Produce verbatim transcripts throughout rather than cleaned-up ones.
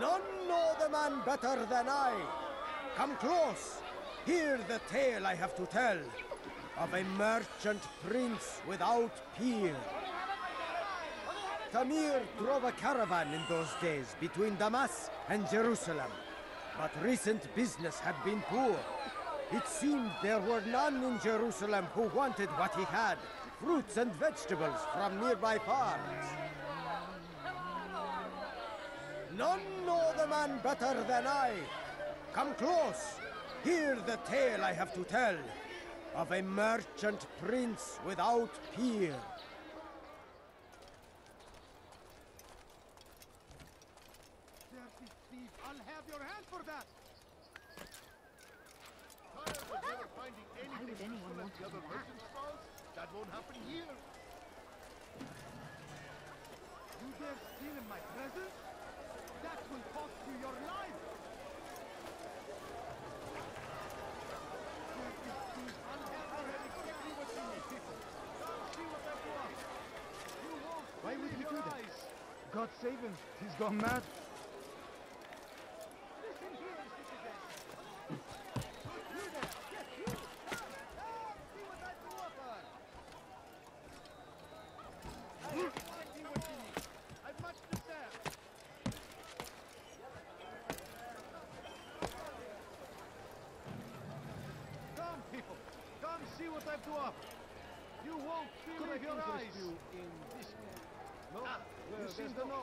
None know the man better than I. Come close. Hear the tale I have to tell of a merchant prince without peer. Tamir drove a caravan in those days between Damascus and Jerusalem, but recent business had been poor. It seemed there were none in Jerusalem who wanted what he had, fruits and vegetables from nearby farms. None know the man better than I. Come close, hear the tale I have to tell of a merchant prince without peer. God save him, he's gone mad.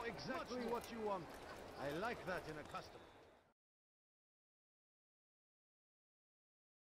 Exactly what you want. I like that in a customer.